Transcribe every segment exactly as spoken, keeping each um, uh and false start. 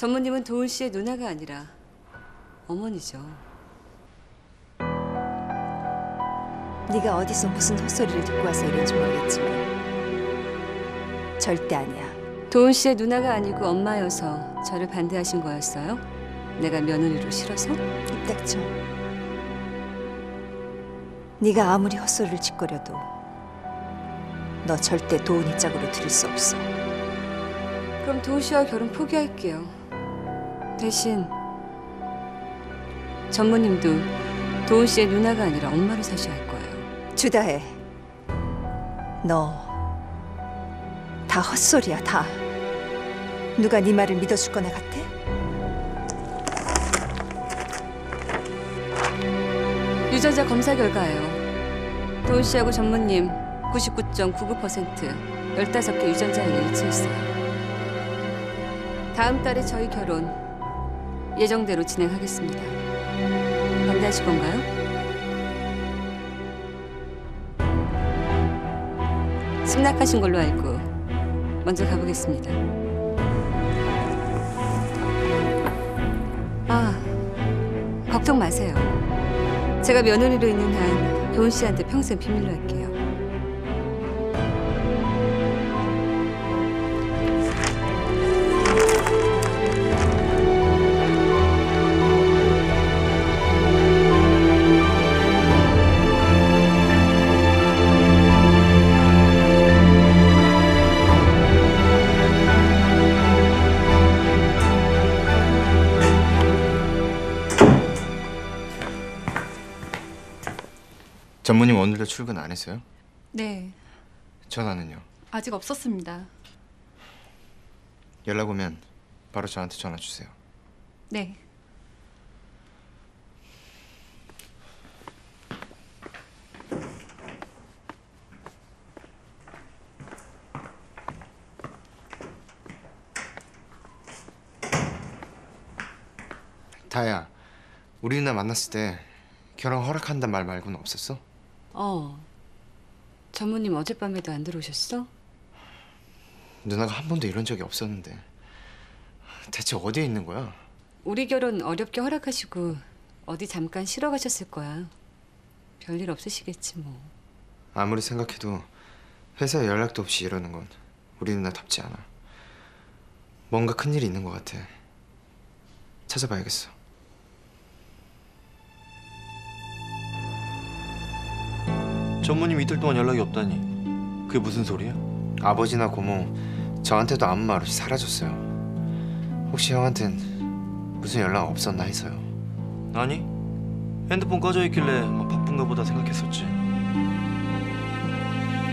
전무님은 도훈 씨의 누나가 아니라 어머니죠. 네가 어디서 무슨 헛소리를 듣고 와서 이런지 모르겠지만 절대 아니야. 도훈 씨의 누나가 아니고 엄마여서 저를 반대하신 거였어요? 내가 며느리로 싫어서? 입 닥쳐. 네가 아무리 헛소리를 짓거려도 너 절대 도훈이 짝으로 들일 수 없어. 그럼 도훈 씨와 결혼 포기할게요. 대신 전무님도 도훈 씨의 누나가 아니라 엄마로 사셔야 할 거예요. 주다혜, 너 다 헛소리야, 다. 누가 네 말을 믿어줄 거나 같아? 유전자 검사 결과예요. 도훈 씨하고 전무님 구십구 점 구구 퍼센트 열다섯 개 유전자에 일치했어요. 다음 달에 저희 결혼 예정대로 진행하겠습니다. 반대하실 건가요? 승낙하신 걸로 알고 먼저 가보겠습니다. 아, 걱정 마세요. 제가 며느리로 있는 한 도훈 씨한테 평생 비밀로 할게요. 전무님 오늘도 출근 안 했어요? 네. 전화는요? 아직 없었습니다. 연락 오면 바로 저한테 전화 주세요. 네. 다혜야, 우리 누나 만났을 때 결혼 허락한단 말 말고는 없었어? 어. 전무님 어젯밤에도 안 들어오셨어? 누나가 한 번도 이런 적이 없었는데 대체 어디에 있는 거야? 우리 결혼 어렵게 허락하시고 어디 잠깐 쉬러 가셨을 거야. 별일 없으시겠지 뭐. 아무리 생각해도 회사에 연락도 없이 이러는 건 우리 누나답지 않아. 뭔가 큰일이 있는 것 같아. 찾아봐야겠어. 전무님 이틀 동안 연락이 없다니 그게 무슨 소리야? 아버지나 고모 저한테도 아무 말 없이 사라졌어요. 혹시 형한텐 무슨 연락 없었나 해서요. 아니, 핸드폰 꺼져 있길래 막 바쁜가 보다 생각했었지.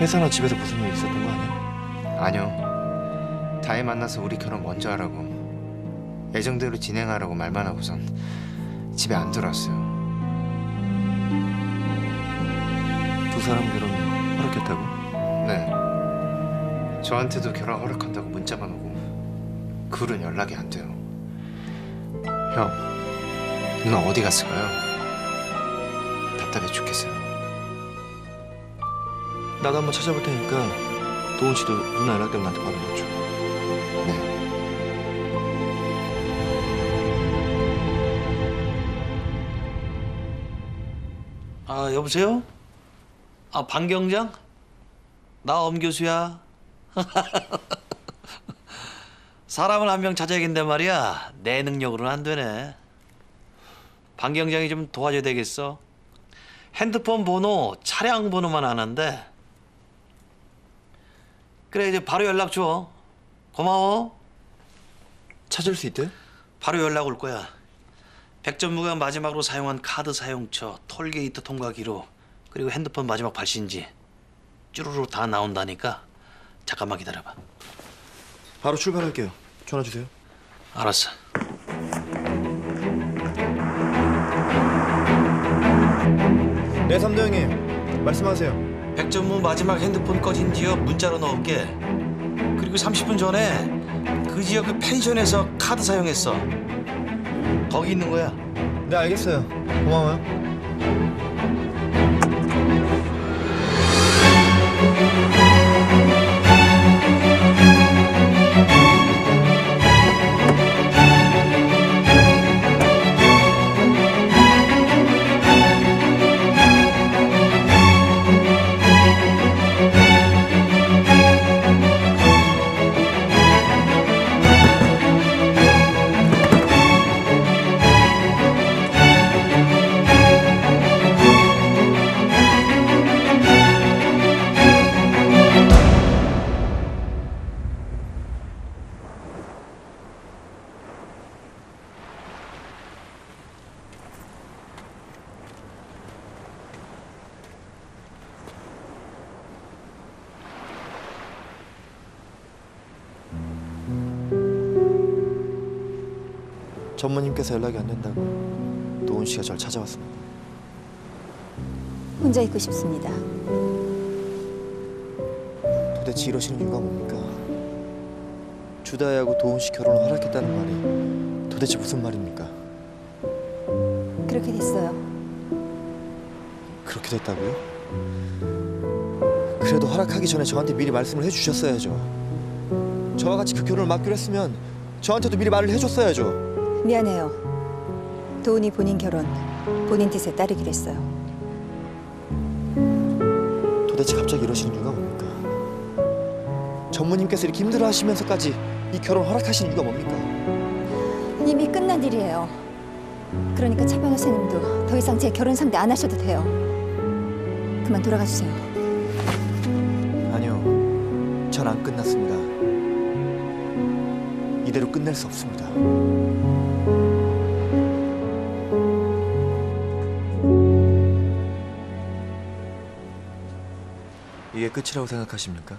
회사나 집에서 무슨 일 있었던 거 아니야? 아니요. 다혜 만나서 우리 결혼 먼저 하라고 예정대로 진행하라고 말만 하고선 집에 안 들어왔어요. 두 사람 결혼 허락했다고? 네. 저한테도 결혼 허락한다고 문자만 오고 그 후로는 연락이 안 돼요. 형, 누나 어디 갔을까요? 답답해 죽겠어요. 나도 한번 찾아볼 테니까 도훈 씨도 누나 연락 때문에 나한테 바로 연락 줘. 네. 아, 여보세요? 아, 방경장? 나 엄교수야. 사람을 한 명 찾아야겠는데 말이야. 내 능력으로는 안 되네. 방경장이 좀 도와줘야 되겠어. 핸드폰 번호, 차량 번호만 아는데. 그래, 이제 바로 연락 줘. 고마워. 찾을 수 있대? 바로 연락 올 거야. 백전무가 마지막으로 사용한 카드 사용처, 톨게이트 통과 기록, 그리고 핸드폰 마지막 발신지 쭈루루 다 나온다니까 잠깐만 기다려봐. 바로 출발할게요. 전화 주세요. 알았어. 네, 삼도 형님. 말씀하세요. 백전무 마지막 핸드폰 꺼진 지역 문자로 넣을게. 그리고 삼십 분 전에 그 지역 그 펜션에서 카드 사용했어. 거기 있는 거야. 네, 알겠어요. 고마워요. Thank you. 전무님께서 연락이 안 된다고 도훈 씨가 저를 찾아왔습니다. 혼자 있고 싶습니다. 도대체 이러시는 이유가 뭡니까? 주다혜하고 도훈 씨 결혼을 허락했다는 말이 도대체 무슨 말입니까? 그렇게 됐어요. 그렇게 됐다고요? 그래도 허락하기 전에 저한테 미리 말씀을 해주셨어야죠. 저와 같이 그 결혼을 막기로 했으면 저한테도 미리 말을 해줬어야죠. 미안해요. 도훈이 본인 결혼, 본인 뜻에 따르기로 했어요. 도대체 갑자기 이러시는 이유가 뭡니까? 전무님께서 이렇게 힘들어하시면서까지 이 결혼 허락하신 이유가 뭡니까? 이미 끝난 일이에요. 그러니까 차 변호사님도 더 이상 제 결혼 상대 안 하셔도 돼요. 그만 돌아가 주세요. 아니요, 전 안 끝났습니다. 이대로 끝낼 수 없습니다. 이게 끝이라고 생각하십니까?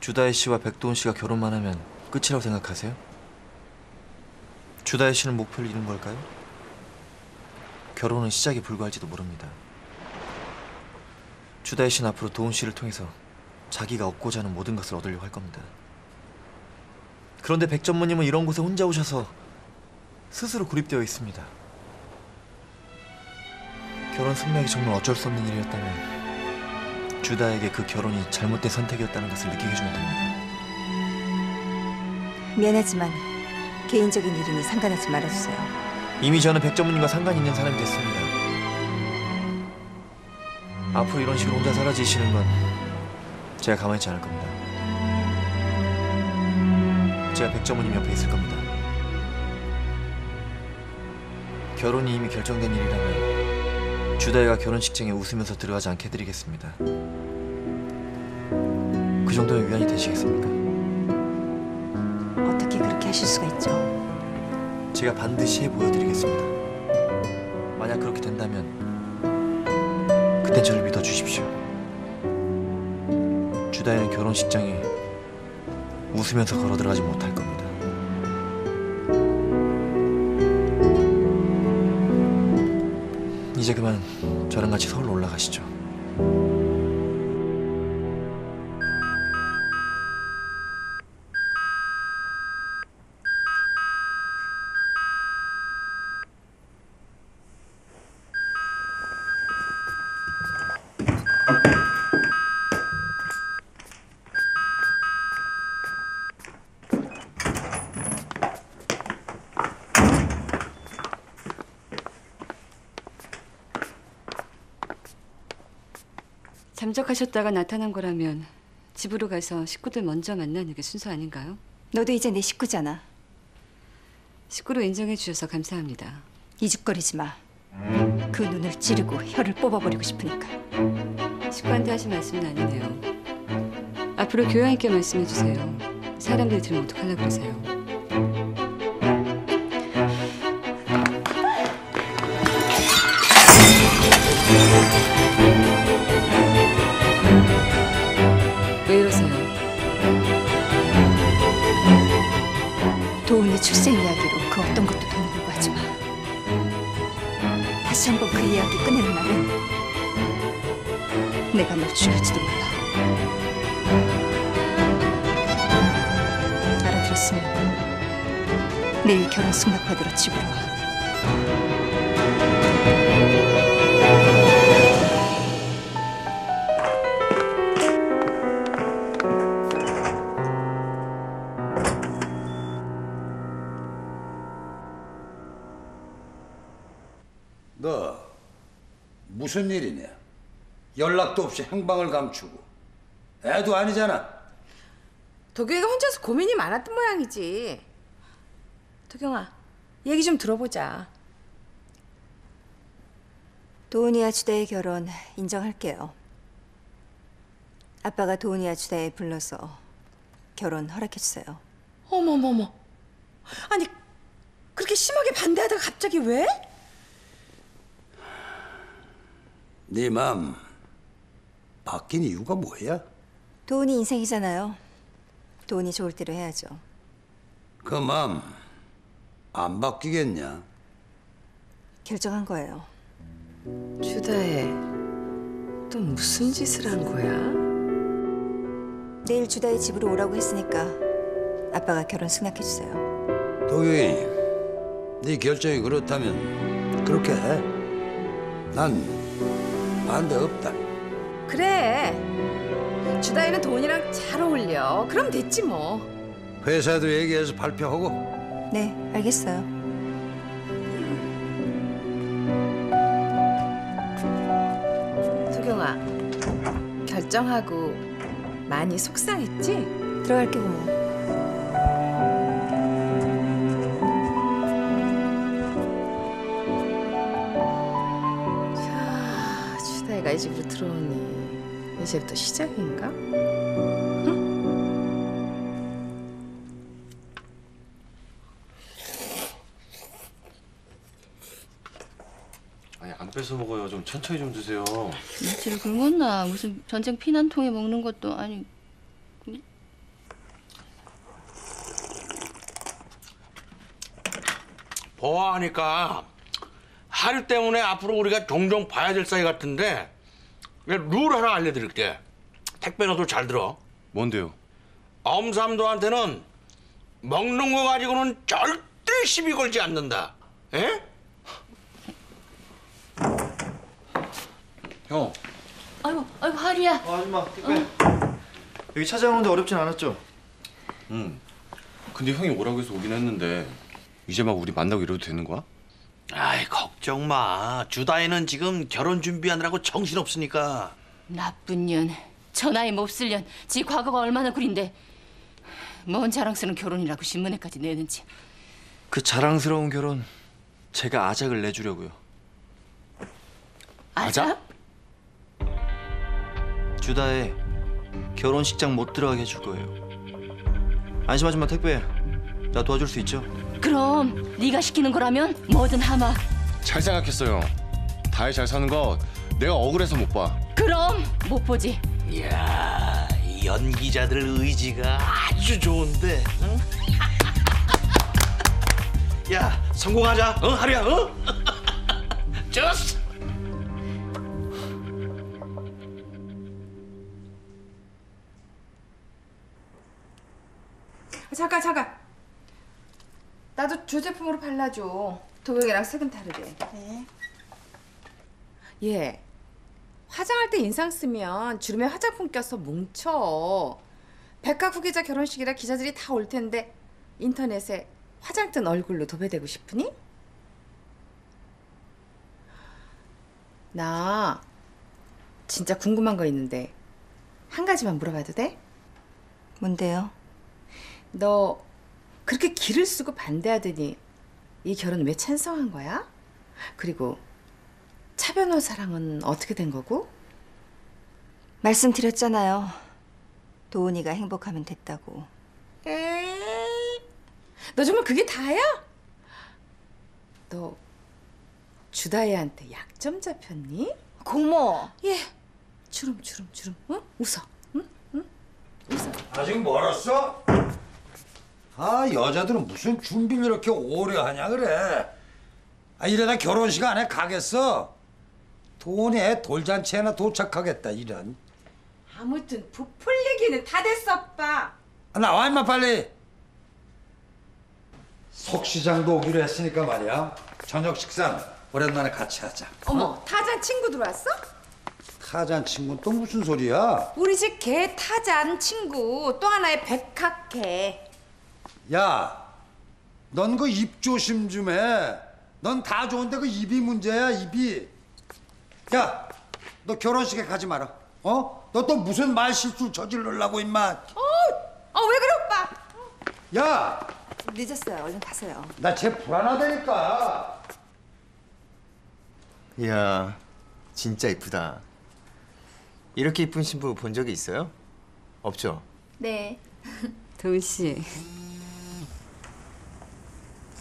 주다혜 씨와 백도훈 씨가 결혼만 하면 끝이라고 생각하세요? 주다혜 씨는 목표를 잃은 걸까요? 결혼은 시작에 불과할지도 모릅니다. 주다혜 씨는 앞으로 도훈 씨를 통해서 자기가 얻고자 하는 모든 것을 얻으려고 할 겁니다. 그런데 백 전무님은 이런 곳에 혼자 오셔서 스스로 고립되어 있습니다. 결혼 승낙이 정말 어쩔 수 없는 일이었다면 주다에게 그 결혼이 잘못된 선택이었다는 것을 느끼게 해주면 됩니다. 미안하지만 개인적인 일이니 상관하지 말아주세요. 이미 저는 백 전무님과 상관 있는 사람이 됐습니다. 앞으로 이런 식으로 혼자 사라지시는 건 제가 가만히 있지 않을 겁니다. 제가 백 전무님 옆에 있을 겁니다. 결혼이 이미 결정된 일이라면 주다혜가 결혼식장에 웃으면서 들어가지 않게 해드리겠습니다. 그 정도의 위안이 되시겠습니까? 어떻게 그렇게 하실 수가 있죠? 제가 반드시 해 보여드리겠습니다. 만약 그렇게 된다면 그때 저를 믿어주십시오. 주다혜는 결혼식장에 웃으면서 걸어 들어가지 못할 겁니다. 이제 그만 저랑 같이 서울로 올라가시죠. 잠적하셨다가 나타난 거라면 집으로 가서 식구들 먼저 만나는 게 순서 아닌가요? 너도 이제 내 식구잖아. 식구로 인정해 주셔서 감사합니다. 이죽거리지 마. 그 눈을 찌르고 혀를 뽑아버리고 싶으니까. 식구한테 하신 말씀은 아니네요. 앞으로 교양 있게 말씀해 주세요. 사람들 들으면 어떡하려고 그러세요. 도훈이 출생 이야기로 그 어떤 것도 되물고 하지 마. 다시 한번 그 이야기 꺼내는 날은 내가 널 죽일지도 몰라. 알아들었으면 내일 결혼 승낙받으러 집으로 와. 너 무슨 일이냐? 연락도 없이 행방을 감추고 애도 아니잖아. 도경이가 혼자서 고민이 많았던 모양이지. 도경아, 얘기 좀 들어보자. 도훈이와 주다의 결혼 인정할게요. 아빠가 도훈이와 주다에 불러서 결혼 허락해주세요. 어머머머, 아니 그렇게 심하게 반대하다가 갑자기 왜? 네 맘 바뀐 이유가 뭐야? 도훈이 인생이잖아요. 도훈이 좋을 대로 해야죠. 그 맘 안 바뀌겠냐? 결정한 거예요. 주다혜, 또 무슨 짓을 한 거야? 내일 주다혜 집으로 오라고 했으니까 아빠가 결혼 승낙해주세요. 도경이, 네 결정이 그렇다면 그렇게 해. 난 반대 없다. 그래, 주다혜는 돈이랑 잘 어울려. 그럼 됐지 뭐. 회사도 얘기해서 발표하고. 네, 알겠어요. 도경아, 결정하고 많이 속상했지? 들어갈게 고모. 주다혜가 이 집으로 들어오니 이제부터 시작인가? 응? 아니, 안 뺏어 먹어요. 좀 천천히 좀 드세요. 며칠 굶었나? 무슨 전쟁 피난통에 먹는 것도 아니. 보아하니까 하류 때문에 앞으로 우리가 종종 봐야 될 사이 같은데, 룰 하나 알려드릴게. 택배너도 잘 들어. 뭔데요? 엄삼도한테는 먹는 거 가지고는 절대 시비 걸지 않는다. 에? 형. 아이고, 아이고, 하류야. 어, 아줌마, 택배. 어. 여기 찾아오는데 어렵진 않았죠? 응. 근데 형이 오라고 해서 오긴 했는데 이제 막 우리 만나고 이래도 되는 거야? 아이, 걱정 마. 주다혜는 지금 결혼 준비하느라고 정신없으니까. 나쁜 년, 저 나이 몹쓸 년. 지 과거가 얼마나 구린데 뭔 자랑스러운 결혼이라고 신문에까지 내는지. 그 자랑스러운 결혼 제가 아작을 내주려고요. 아작? 아작? 주다혜 결혼식장 못 들어가게 해줄 거예요. 안심하지 마, 택배. 나 도와줄 수 있죠? 그럼 네가 시키는 거라면 뭐든 하마. 잘 생각했어요. 다혜 잘 사는 거 내가 억울해서 못 봐. 그럼 못 보지. 이야, 연기자들 의지가 아주 좋은데. 응? 야, 성공하자. 어, 하루야. 어? 좋았어. 잠깐, 잠깐. 나도 주제품으로 발라줘. 도경이랑 색은 다르대. 네. 예. 화장할 때 인상 쓰면 주름에 화장품 껴서 뭉쳐. 백학 후계자 결혼식이라 기자들이 다 올 텐데 인터넷에 화장 뜬 얼굴로 도배되고 싶으니? 나 진짜 궁금한 거 있는데 한 가지만 물어봐도 돼? 뭔데요? 너 그렇게 기를 쓰고 반대하더니 이 결혼 왜 찬성한 거야? 그리고 차 변호사랑은 어떻게 된 거고? 말씀드렸잖아요. 도훈이가 행복하면 됐다고. 에이, 너 정말 그게 다야? 너 주다혜한테 약점 잡혔니? 고모. 예. 주름 주름 주름. 응? 웃어. 응? 응? 웃어. 아직 멀었어? 아, 여자들은 무슨 준비를 이렇게 오래 하냐 그래. 아, 이러다 결혼식 안에 가겠어. 돈에 돌잔치에나 도착하겠다, 이런. 아무튼 부풀 얘기는 다 됐어, 오빠. 아, 나와 임마 빨리. 속 시장도 오기로 했으니까 말이야. 저녁 식사 오랜만에 같이 하자. 어머, 어? 타잔 친구 들어왔어? 타잔 친구는 또 무슨 소리야? 우리 집 개 타잔 친구, 또 하나의 백학개. 야, 넌 그 입 조심 좀 해. 넌 다 좋은데 그 입이 문제야, 입이. 야, 너 결혼식에 가지 마라. 어? 너 또 무슨 말 실수 저질러려고 임마. 어, 어, 왜 그래 오빠? 야, 늦었어요. 얼른 가세요. 나 쟤 불안하다니까. 이야, 진짜 이쁘다. 이렇게 이쁜 신부 본 적이 있어요? 없죠? 네, 도훈 씨.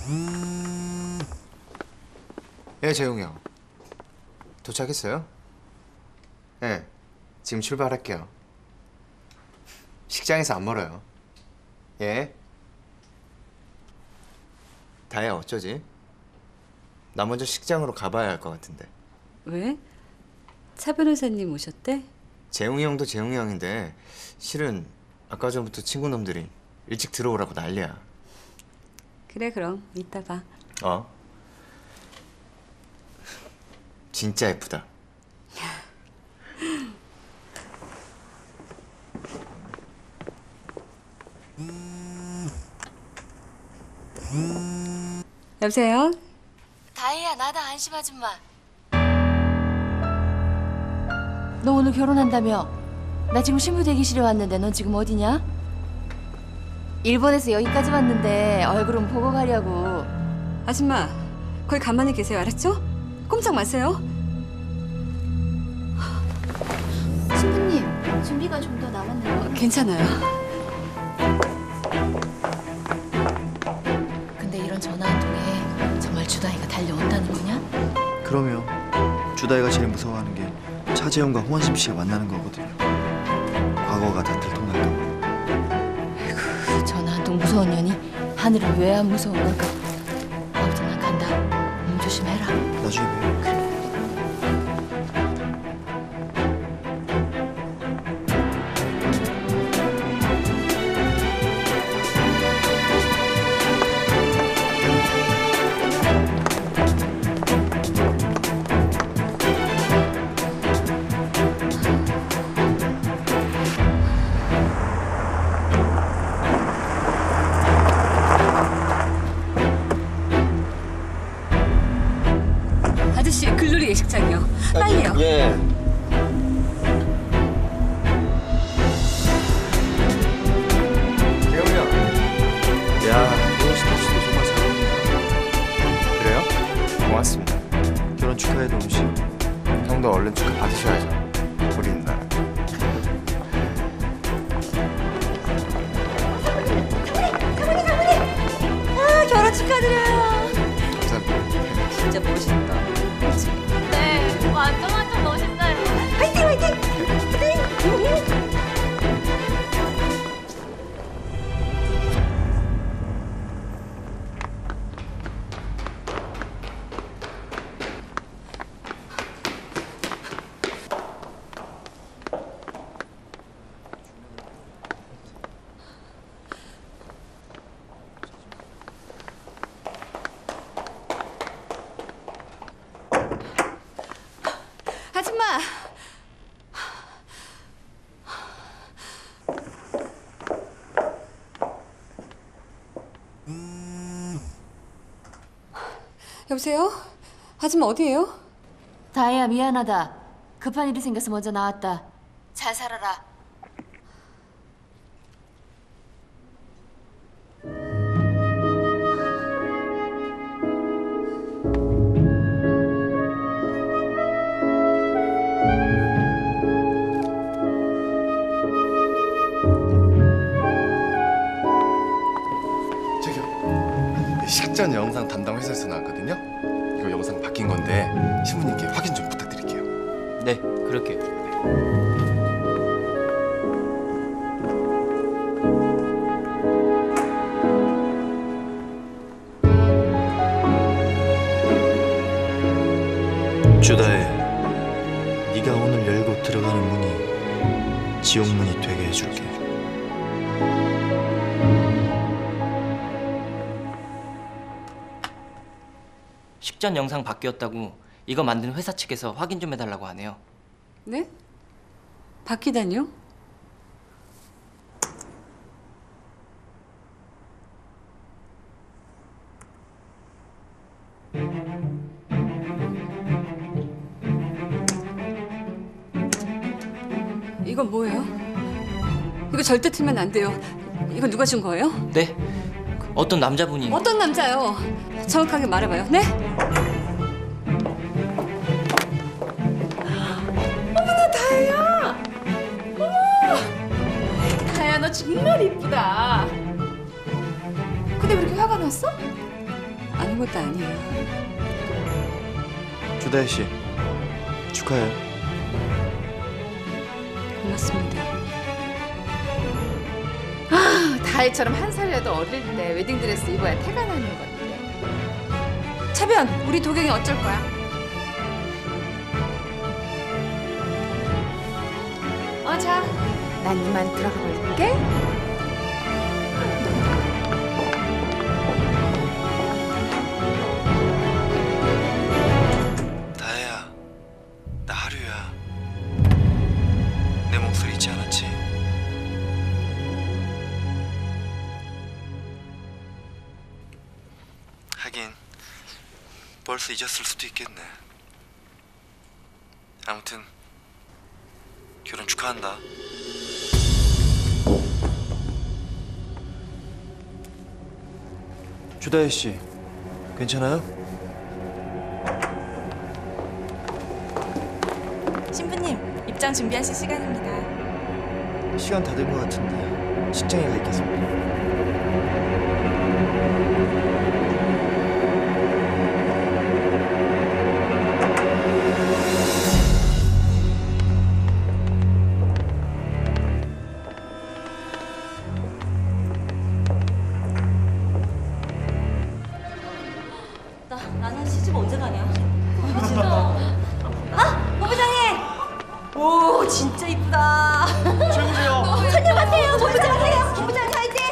음... 예, 재용이 형. 도착했어요? 예, 지금 출발할게요. 식장에서 안 멀어요. 예. 다혜야, 어쩌지? 나 먼저 식장으로 가봐야 할 것 같은데. 왜? 차 변호사님 오셨대? 재웅이 형도 재웅이 형인데 실은 아까 전부터 친구 놈들이 일찍 들어오라고 난리야. 그래, 그럼 이따 봐. 어? 진짜 예쁘다. 여보세요? 다혜야, 나다. 안심 아줌마. 너 오늘 결혼한다며? 나 지금 신부 대기실에 왔는데 넌 지금 어디냐? 일본에서 여기까지 왔는데 얼굴은 보고 가려고. 아줌마, 거기 가만히 계세요, 알았죠? 꼼짝 마세요. 신부님, 준비가 좀 더 남았네요. 어, 괜찮아요. 근데 이런 전화 한 통에 정말 주다혜가 달려온다는 거냐? 그럼요. 주다혜가 제일 무서워하는 게 차재훈과 홍한심 씨가 만나는 거거든요. 과거가 다 들통날까 봐. 아이고, 전화 한 통 무서운 년이 하늘을 왜 안 무서운 걸까? 아무튼 난 간다. 몸 조심해라. 나중에 봬요. 그래. 글로리 예식장이요. 빨리요. 예. 재영이 형. 야, 너무 스톱스도 정말 잘한다. 그래요? 고맙습니다. 결혼 축하해, 도훈 씨. 형도 얼른 축하 받으셔야죠. 우리 나. 가문이, 가문이, 가문이. 아, 결혼 축하드려요. 감사합니다. 진짜 멋있다. 네, 완전 완전 멋있어요. 화이팅, 화이팅! 화이팅! 아줌마! 여보세요? 아줌마 어디에요? 다혜야, 미안하다. 급한 일이 생겨서 먼저 나왔다. 잘 살아라. 식전 영상 담당 회사에서 나왔거든요. 이거 영상 바뀐 건데 신부님께 확인 좀 부탁드릴게요. 네, 그럴게요. 네. 주다혜, 네가 오늘 열고 들어가는 문이 지옥문이 되게 해줄게. 식전 영상 바뀌었다고 이거 만든 회사 측에서 확인 좀 해달라고 하네요. 네? 바뀌다니요? 이건 뭐예요? 이거 절대 틀면 안 돼요. 이거 누가 준 거예요? 네. 어떤 남자분이. 어떤 남자요? 정확하게 말해봐요. 네? 어머나, 다혜야. 어머, 다혜야, 너 정말 이쁘다. 근데 왜 이렇게 화가 났어? 아무것도 아니에요. 주다혜 씨, 축하해요. 고맙습니다. 다혜처럼 한 살이라도 어릴 때 웨딩드레스 입어야 태가 나는 건데. 차변, 우리 도경이 어쩔 거야? 어, 자. 난 이만 들어가 볼게. 다혜야, 나 하루야. 내 목소리 잊지 않았지? 하긴 벌써 잊었을 수도 있겠네. 아무튼 결혼 축하한다. 주다혜 씨, 괜찮아요? 신부님, 입장 준비하실 시간입니다. 시간 다 된 것 같은데 식장에 가 있겠습니다. 나는 시집 언제 가냐? 아! 본부장님! 오, 진짜 이쁘다. 최고세요. 손녀받세요, 본부장님. 본부장님 화이팅!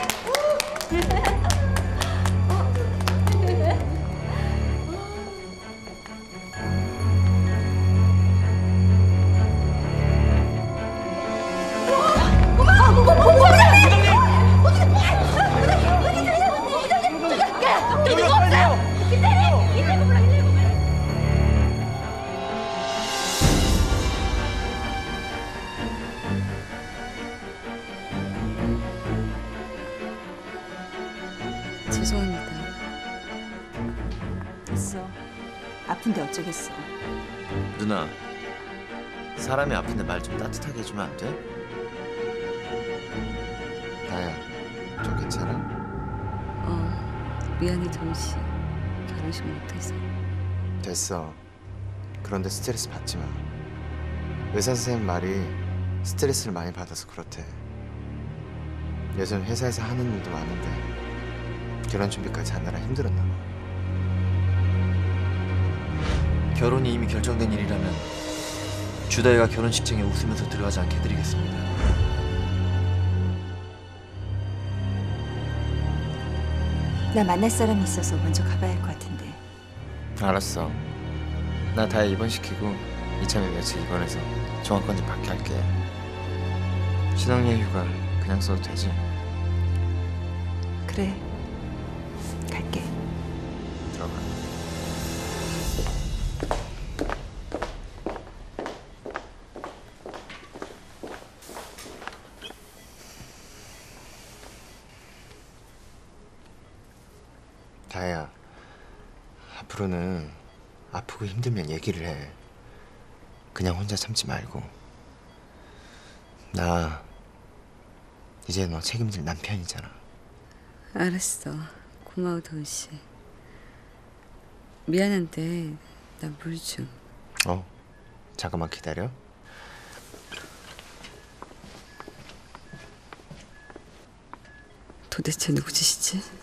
죄송합니다. 됐어. 아픈데 어쩌겠어. 누나, 사람이 아픈데 말 좀 따뜻하게 해주면 안 돼? 나야, 좀 괜찮아? 어, 미안해 동시. 결혼식 못해서. 됐어. 그런데 스트레스 받지 마. 의사 선생님 말이 스트레스를 많이 받아서 그렇대. 요즘 회사에서 하는 일도 많은데 결혼 준비까지 하느라 힘들었나 봐. 결혼이 이미 결정된 일이라면 주다혜가 결혼식장에 웃으면서 들어가지 않게 해드리겠습니다. 나 만날 사람이 있어서 먼저 가봐야 할 것 같은데. 알았어. 나 다혜 입원시키고 이참에 며칠 입원해서 종합권 좀 받게 할게. 신혼여행 휴가 그냥 써도 되지? 그래. 갈게. 들어가. 다혜야, 앞으로는 아프고 힘들면 얘기를 해. 그냥 혼자 참지 말고. 나 이제 너 책임질 남편이잖아. 알았어. 고마워, 도훈 씨. 미안한데 나 물 좀. 어, 잠깐만 기다려. 도대체 누구 짓이지?